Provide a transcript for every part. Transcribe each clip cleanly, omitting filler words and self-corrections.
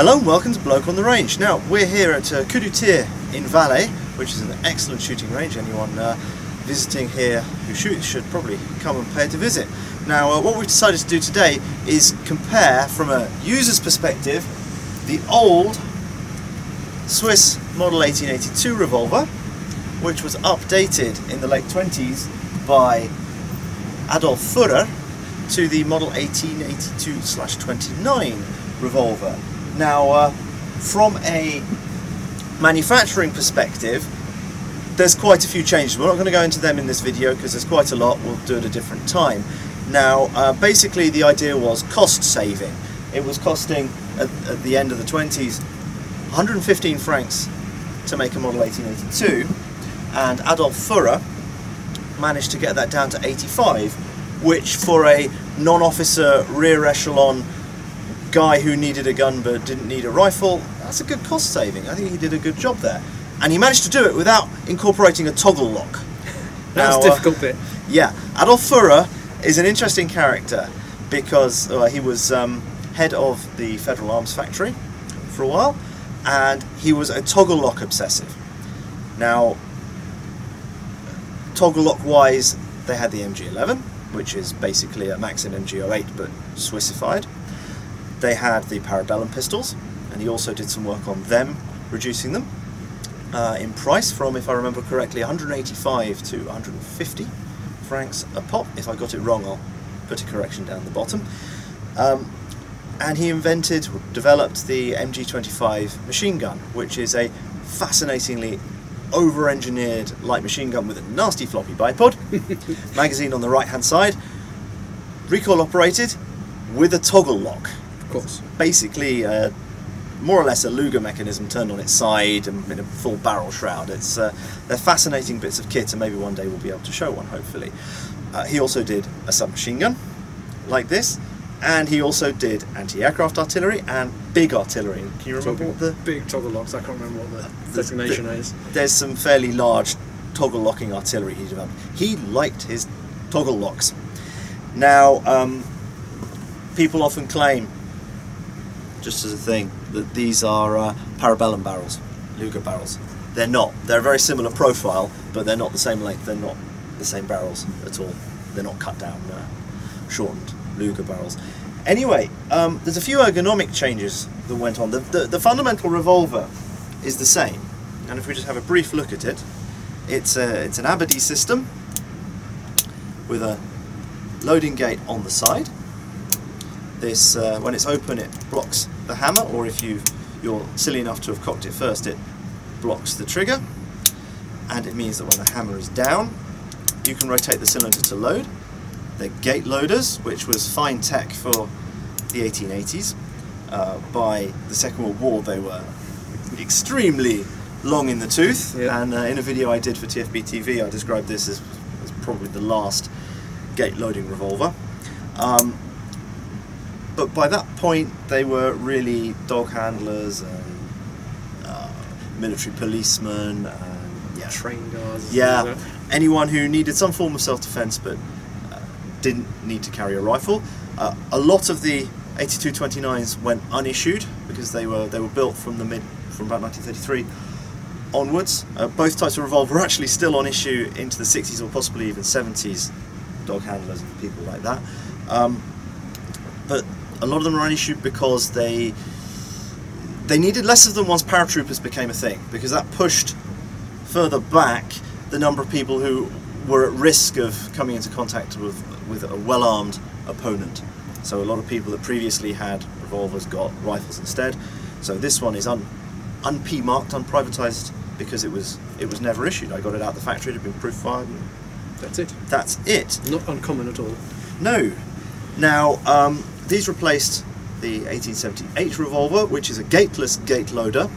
Hello and welcome to Bloke on the Range. Now we're here at Cudutier in Valais, which is an excellent shooting range. Anyone visiting here who shoots should probably come and pay it a visit. Now what we've decided to do today is compare from a user's perspective the old Swiss model 1882 revolver, which was updated in the late 20s by Adolf Furrer, to the model 1882/29 revolver. Now from a manufacturing perspective there's quite a few changes. We're not going to go into them in this video because there's quite a lot. We'll do it at a different time. Now basically the idea was cost saving. It was costing at the end of the 20s 115 francs to make a model 1882, and Adolf Furrer managed to get that down to 85, which for a non-officer rear echelon guy who needed a gun but didn't need a rifle, that's a good cost saving. I think he did a good job there, and he managed to do it without incorporating a toggle lock. That was a difficult bit. Yeah, Adolf Furrer is an interesting character because he was head of the Federal Arms Factory for a while, and he was a toggle lock obsessive. Now toggle lock wise they had the MG11, which is basically a Maxim MG08 but Swissified. They had the Parabellum pistols, and he also did some work on them, reducing them in price from, if I remember correctly, 185 to 150 francs a pop. If I got it wrong, I'll put a correction down the bottom. And he developed the MG25 machine gun, which is a fascinatingly over-engineered light machine gun with a nasty floppy bipod, magazine on the right-hand side, recoil operated, with a toggle lock. Of course. Basically, more or less a Luger mechanism turned on its side and in a full barrel shroud. It's they're fascinating bits of kit, and maybe one day we'll be able to show one, hopefully. He also did a submachine gun, like this, and he also did anti-aircraft artillery and big artillery. Can you remember what the... Big toggle locks, I can't remember what the designation is. There's some fairly large toggle locking artillery he developed. He liked his toggle locks. Now, people often claim, just as a thing, that these are Parabellum barrels, Luger barrels. They're not. They're a very similar profile, but they're not the same length, they're not the same barrels at all. They're not cut down, shortened Luger barrels. Anyway, there's a few ergonomic changes that went on. The fundamental revolver is the same, and if we just have a brief look at it, it's an Abadie system with a loading gate on the side. This, when it's open, it blocks the hammer, or if you're silly enough to have cocked it first, it blocks the trigger, and it means that when the hammer is down you can rotate the cylinder to load. The gate loaders, which was fine tech for the 1880s, by the Second World War they were extremely long in the tooth, yeah. And in a video I did for TFB TV I described this as probably the last gate loading revolver. But by that point they were really dog handlers and military policemen and yeah, train guards. Yeah, well, anyone who needed some form of self-defense but didn't need to carry a rifle. A lot of the 8229s went unissued because they were built from about 1933 onwards. Both types of revolver were actually still on issue into the 60s or possibly even 70s. Dog handlers and people like that. But a lot of them were unissued because they needed less of them once paratroopers became a thing, because that pushed further back the number of people who were at risk of coming into contact with a well-armed opponent. So a lot of people that previously had revolvers got rifles instead. So this one is un-P-marked, unprivatized, because it was never issued. I got it out of the factory, it had been proof fired. And that's it. That's it. Not uncommon at all. No. Now these replaced the 1878 revolver, which is a gateless gate loader,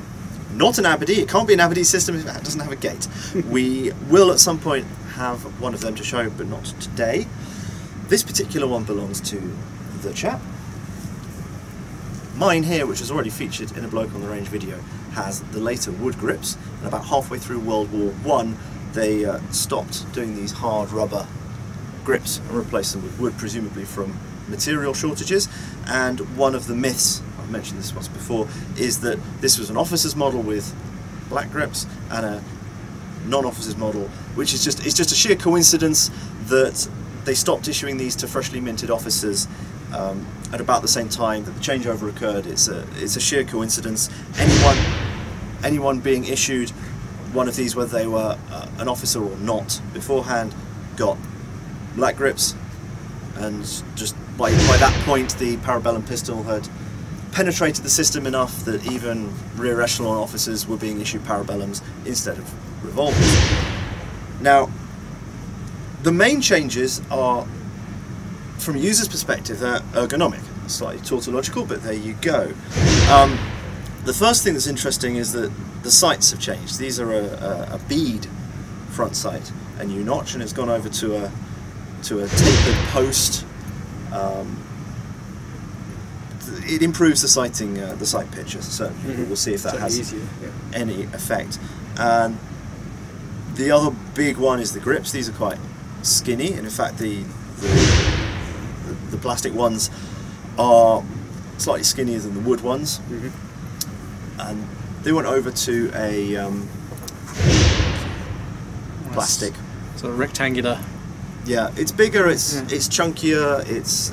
not an Abadie. It can't be an Abadie system if it doesn't have a gate. We will at some point have one of them to show, but not today. This particular one belongs to the chap. Mine here, which is already featured in a Bloke on the Range video, has the later wood grips, and about halfway through World War I they stopped doing these hard rubber grips and replaced them with wood, presumably from material shortages. And one of the myths, mentioned this once before, is that this was an officer's model with black grips and a non-officer's model, which is just, it's just a sheer coincidence that they stopped issuing these to freshly minted officers at about the same time that the changeover occurred. It's a sheer coincidence. Anyone being issued one of these, whether they were an officer or not beforehand, got black grips, and just by that point the Parabellum pistol had penetrated the system enough that even rear echelon officers were being issued Parabellums instead of revolvers. Now, the main changes are, from a user's perspective, they're ergonomic. Slightly tautological, but there you go. The first thing that's interesting is that the sights have changed. These are a bead front sight, a new notch, and it's gone over to a tapered post. It improves the sighting, the sight picture, so we'll see if that has any effect. And the other big one is the grips. These are quite skinny, and in fact the plastic ones are slightly skinnier than the wood ones, and they went over to a plastic. So rectangular. Yeah, it's bigger. It's chunkier. It's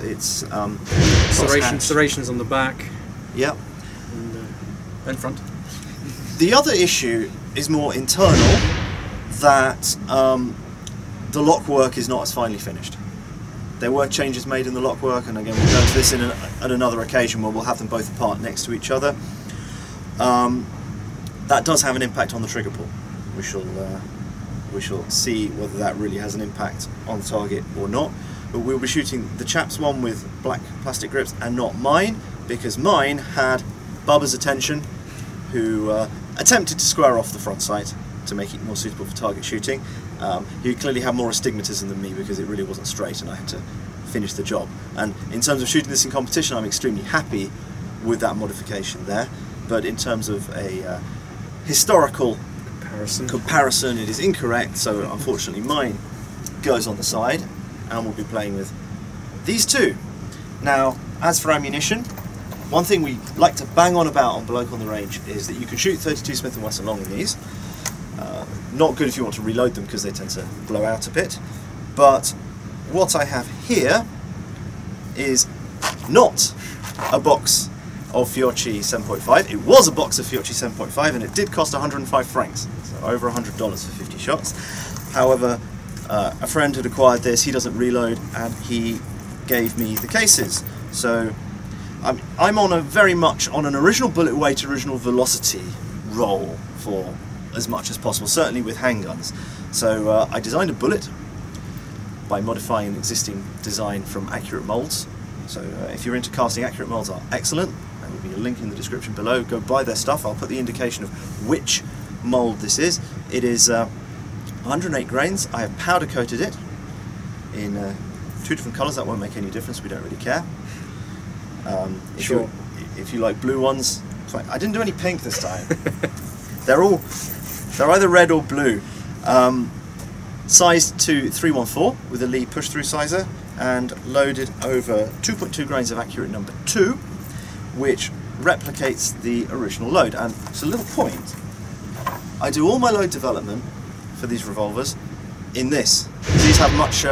serrations on the back. Yeah, and front. The other issue is more internal, that the lockwork is not as finely finished. There were changes made in the lockwork, and again we'll go to this at another occasion where we'll have them both apart next to each other. That does have an impact on the trigger pull. We shall see whether that really has an impact on target or not. But we'll be shooting the chap's one with black plastic grips and not mine, because mine had Bubba's attention, who attempted to square off the front sight to make it more suitable for target shooting. He clearly had more astigmatism than me because it really wasn't straight and I had to finish the job. And in terms of shooting this in competition, I'm extremely happy with that modification there. But in terms of a historical comparison, it is incorrect, so unfortunately mine goes on the side, and we'll be playing with these two. Now, as for ammunition, one thing we like to bang on about on Bloke on the Range is that you can shoot 32 Smith & Wesson long with these. Not good if you want to reload them because they tend to blow out a bit, but what I have here is not a box of Fiocchi 7.5. It was a box of Fiocchi 7.5 and it did cost 105 francs, so over $100 for 50 shots. However, a friend had acquired this, he doesn't reload, and he gave me the cases. So I'm on a very much on an original bullet weight, original velocity roll for as much as possible, certainly with handguns. So I designed a bullet by modifying an existing design from Accurate Molds. So if you're into casting, Accurate Molds are excellent. There will be a link in the description below. Go buy their stuff. I'll put the indication of which mold this is. It is 108 grains. I have powder coated it in two different colours. That won't make any difference. We don't really care. If you like blue ones, fine. I didn't do any pink this time. They're either red or blue. Sized to 314 with a Lee push-through sizer, and loaded over 2.2 grains of Accurate number 2, which replicates the original load. And it's a little point, I do all my load development for these revolvers in this. These have much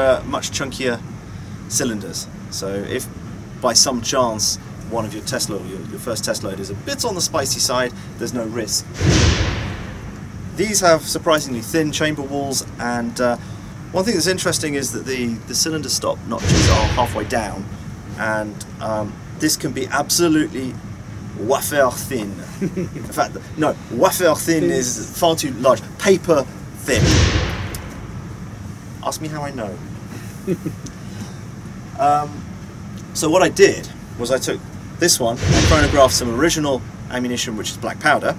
chunkier cylinders, so if by some chance one of your test load, your first test load is a bit on the spicy side, there's no risk. These have surprisingly thin chamber walls, and one thing that's interesting is that the cylinder stop notches are halfway down, and this can be absolutely wafer thin. In fact, no, wafer thin is far too large. Paper thin. Ask me how I know. So what I did was I took this one and chronographed some original ammunition, which is black powder,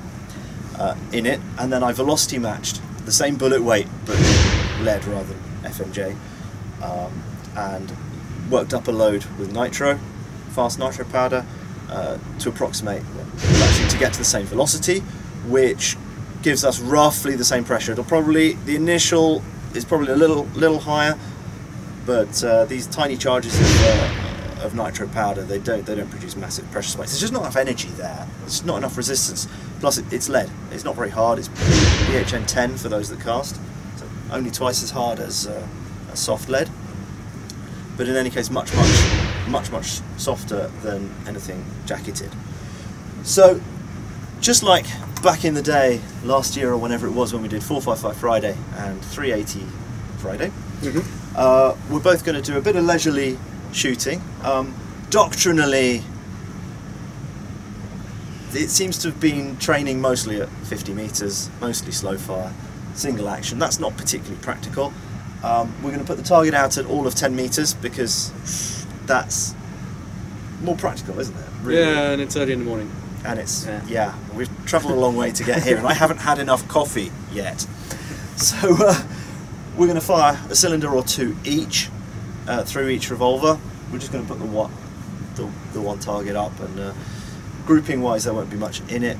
in it, and then I velocity matched the same bullet weight, but lead rather than FMJ, and worked up a load with nitro, fast nitro powder, to approximate, actually to get to the same velocity, which gives us roughly the same pressure. It'll probably, the initial is probably a little higher, but these tiny charges of nitro powder, they don't produce massive pressure spikes. There's just not enough energy there. There's not enough resistance. Plus, it's lead. It's not very hard. It's BHN 10 for those that cast, so only twice as hard as a soft lead. But in any case, much softer than anything jacketed. So, just like back in the day, last year or whenever it was, when we did 455 Friday and 380 Friday. Mm-hmm. We're both going to do a bit of leisurely shooting. Doctrinally, it seems to have been training mostly at 50 metres, mostly slow fire, single action. That's not particularly practical. We're going to put the target out at all of 10 metres because that's more practical, isn't it? Really? Yeah, and it's early in the morning. And it's, yeah we've travelled a long way to get here, and I haven't had enough coffee yet. So we're going to fire a cylinder or two each through each revolver. We're just going to put the one target up, and grouping wise there won't be much in it.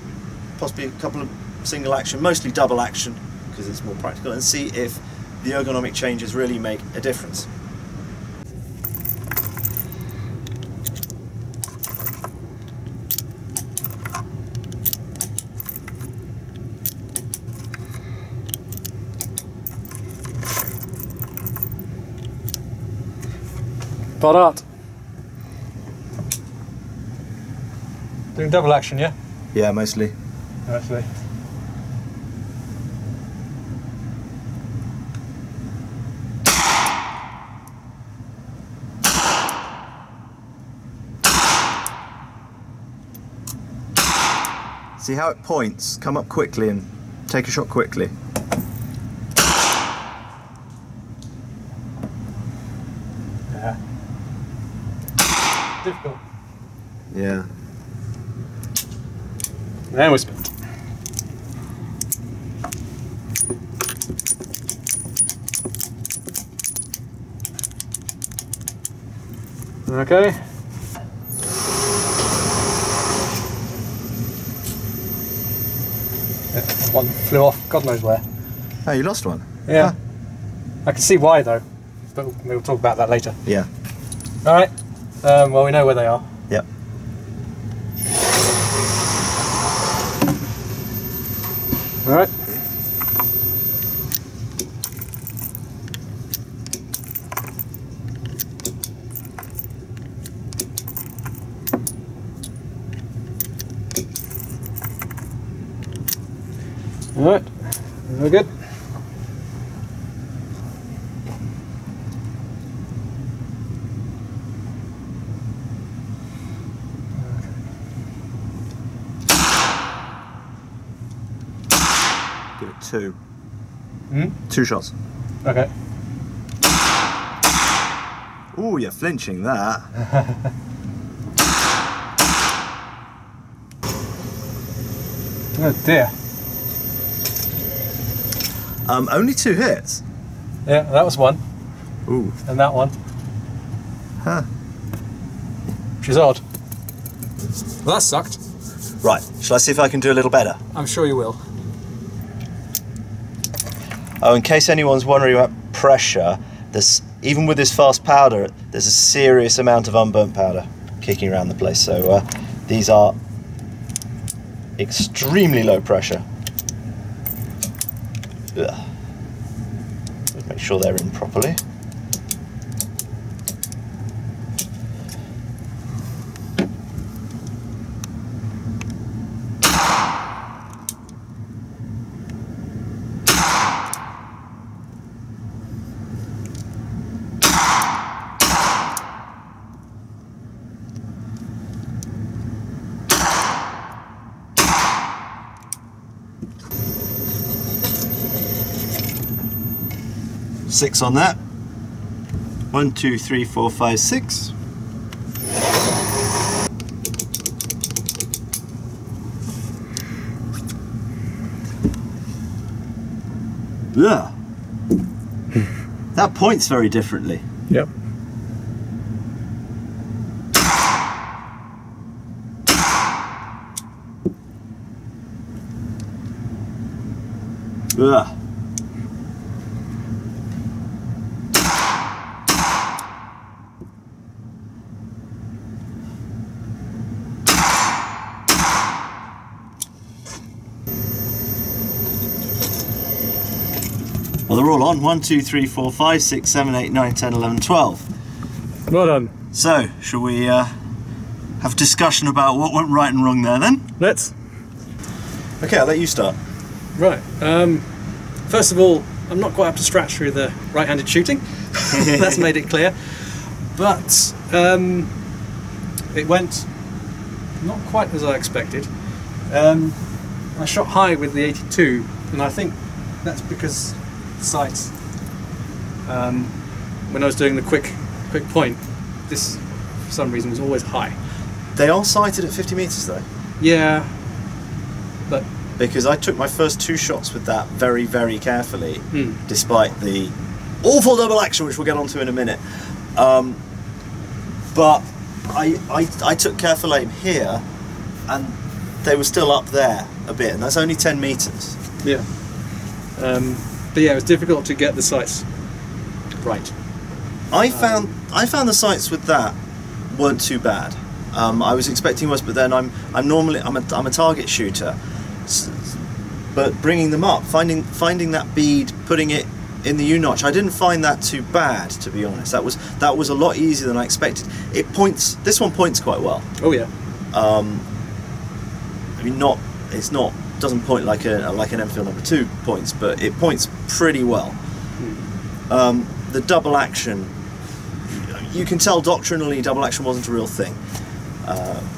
Possibly a couple of single action, mostly double action because it's more practical, and see if the ergonomic changes really make a difference. Parat. Doing double action, yeah? Yeah, mostly. Mostly. See how it points? Come up quickly and take a shot quickly. Difficult. Yeah. Now we spin. Okay. One flew off, God knows where. Oh, you lost one? Yeah. Ah. I can see why though, but we'll talk about that later. Yeah. Alright. Well, we know where they are. Yep. All right. All right. We're good. Two. Hmm? Two shots. Okay. Oh, you're flinching that. Oh dear. Only two hits. Yeah, that was one. Ooh. And that one. Huh. She's odd. Well, that sucked. Right. Shall I see if I can do a little better? I'm sure you will. Oh, in case anyone's wondering about pressure, even with this fast powder, there's a serious amount of unburnt powder kicking around the place. So these are extremely low pressure. Ugh. Let's make sure they're in properly. Six on that. 1, 2, 3, 4, 5, 6. Yeah. That points very differently. Yep. Yeah. they're all on. 1, 2, 3, 4, 5, 6, 7, 8, 9, 10, 11, 12. Well done. So, shall we have a discussion about what went right and wrong there then? Let's. Okay, I'll let you start. Right. First of all, I'm not quite up to scratch through the right-handed shooting. That's made it clear. But it went not quite as I expected. I shot high with the 82, and I think that's because sights. When I was doing the quick point, this for some reason was always high. They are sighted at 50 meters though. Yeah, but because I took my first two shots with that very, very carefully, despite the awful double action, which we'll get onto in a minute. But I took careful aim here, and they were still up there a bit, and that's only 10 meters. Yeah. But yeah, it was difficult to get the sights right. I found the sights with that weren't too bad. I was expecting worse, but then I'm normally a target shooter, but bringing them up, finding that bead, putting it in the U-notch, I didn't find that too bad, to be honest. That was a lot easier than I expected. It points. This one points quite well. Oh yeah. I mean, it doesn't point like an Enfield No. 2 points, but it points pretty well. The double action, you can tell doctrinally double action wasn't a real thing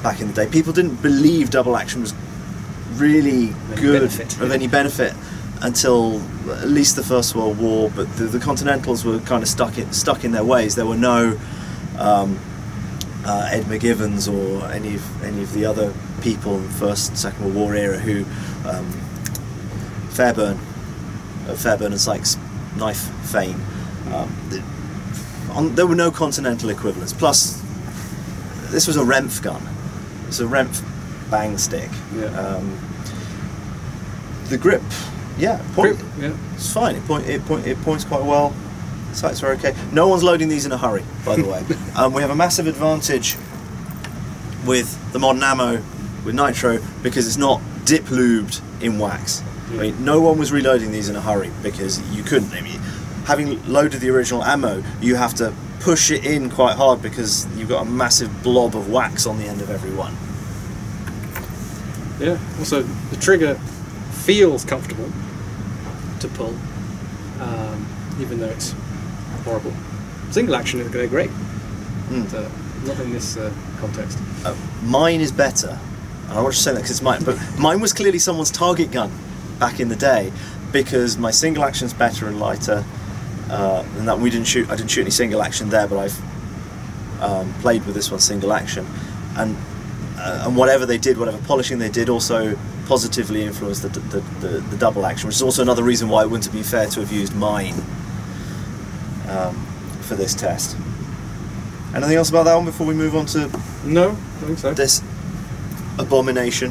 back in the day. People didn't believe double action was really of any benefit until at least the First World War, but the Continentals were kind of stuck in their ways. There were no Ed McGivens or any of the other people in the First and Second World War era who Fairburn and Sykes knife fame. There were no Continental equivalents. Plus, this was a Renf gun. It's a Renf bang stick. Yeah. The grip, yeah, it's fine. It points quite well. The sights are okay. No one's loading these in a hurry, by the way. We have a massive advantage with the modern ammo with nitro because it's not dip lubed in wax. Yeah. I mean, no one was reloading these in a hurry because you couldn't. I mean, having loaded the original ammo, you have to push it in quite hard because you've got a massive blob of wax on the end of every one. Yeah, also the trigger feels comfortable to pull, even though it's horrible. Single action is going to be great, but not in this context. Mine is better, and I want to say that because it's mine, but mine was clearly someone's target gun back in the day, because my single action's better and lighter, and that I didn't shoot any single action there, but I've played with this one single action, and whatever polishing they did also positively influenced the double action, which is also another reason why it wouldn't have been fair to have used mine for this test. Anything else about that one before we move on to? No, I think so. This abomination.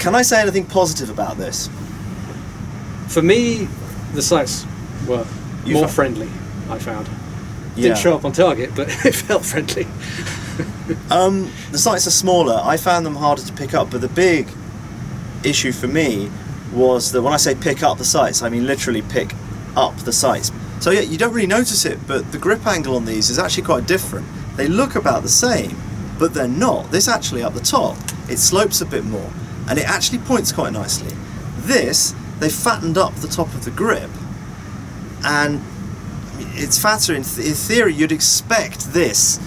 Can I say anything positive about this? For me, the sights were more friendly, I found. Yeah. Didn't show up on target, but it felt friendly. The sights are smaller. I found them harder to pick up, but the big issue for me was that when I say pick up the sights, I mean literally pick up the sights. So yeah, you don't really notice it, but the grip angle on these is actually quite different. They look about the same, but they're not. This actually up the top, it slopes a bit more. And it actually points quite nicely. This, they fattened up the top of the grip, and it's fatter. In theory, you'd expect this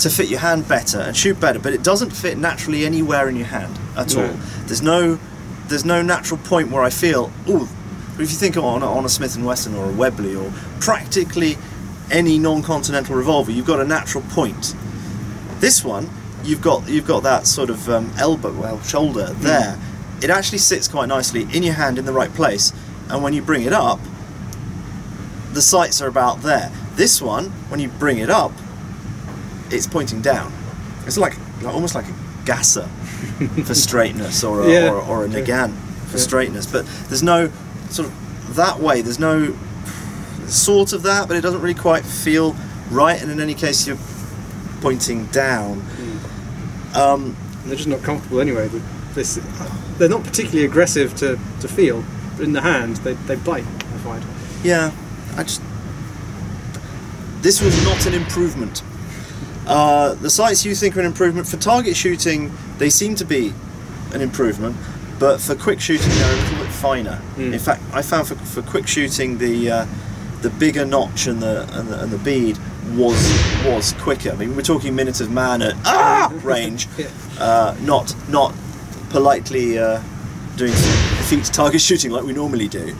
to fit your hand better and shoot better, but it doesn't fit naturally anywhere in your hand at all. There's no natural point where I feel, oh, if you think on a Smith & Wesson or a Webley or practically any non-continental revolver, you've got a natural point. This one, you've got that sort of shoulder there. It actually sits quite nicely in your hand in the right place, and when you bring it up, the sights are about there. This one, when you bring it up, it's pointing down. It's like almost like a Gasser for straightness, or a, yeah, or a Nagant for straightness. But there's no sort of that way. There's no sort of that, but it doesn't really quite feel right. And in any case, you're pointing down. They're just not comfortable anyway, the This, they're not particularly aggressive to feel, but in the hand they bite, I find. Yeah, I just... This was not an improvement. The sights you think are an improvement, for target shooting they seem to be an improvement, but for quick shooting they're a little bit finer. Mm. In fact, I found for quick shooting the bigger notch and the bead was quicker. I mean, we're talking minutes of man at range, yeah. Not politely doing feet to target shooting like we normally do.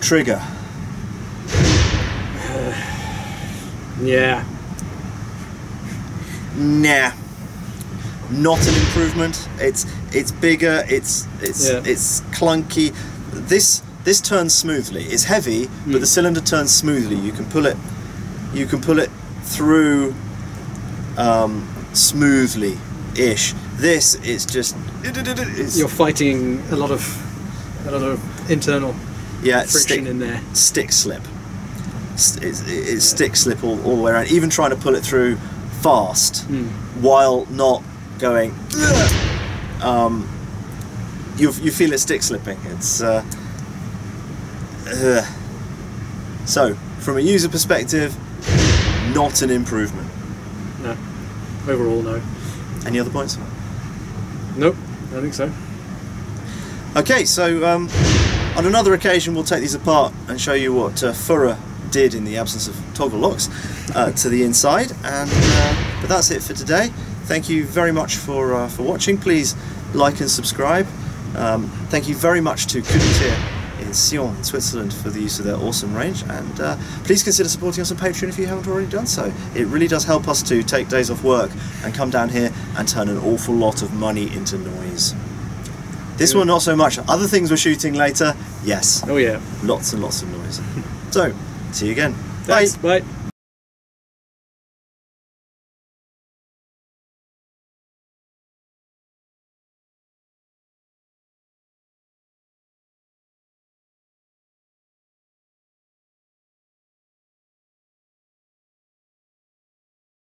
Trigger. Yeah. Nah. Not an improvement. It's bigger. It's clunky. This turns smoothly. It's heavy, but the cylinder turns smoothly. You can pull it through smoothly-ish. This is just you're fighting a lot of internal friction in there. Stick slip. It's stick slip all the way around. Even trying to pull it through fast while not going, you feel it stick slipping. It's so from a user perspective, not an improvement. No, overall no. Any other points? Nope, I think so. Okay, so on another occasion we'll take these apart and show you what Furrer did in the absence of toggle locks to the inside, and but that's it for today. Thank you very much for watching. Please like and subscribe. Thank you very much to Cudutier in Sion in Switzerland for the use of their awesome range, and please consider supporting us on Patreon if you haven't already done so. It really does help us to take days off work and come down here and turn an awful lot of money into noise. This one not so much. Other things we're shooting later, yes. Oh yeah. Lots and lots of noise. So see you again. Thanks. Bye. Bye.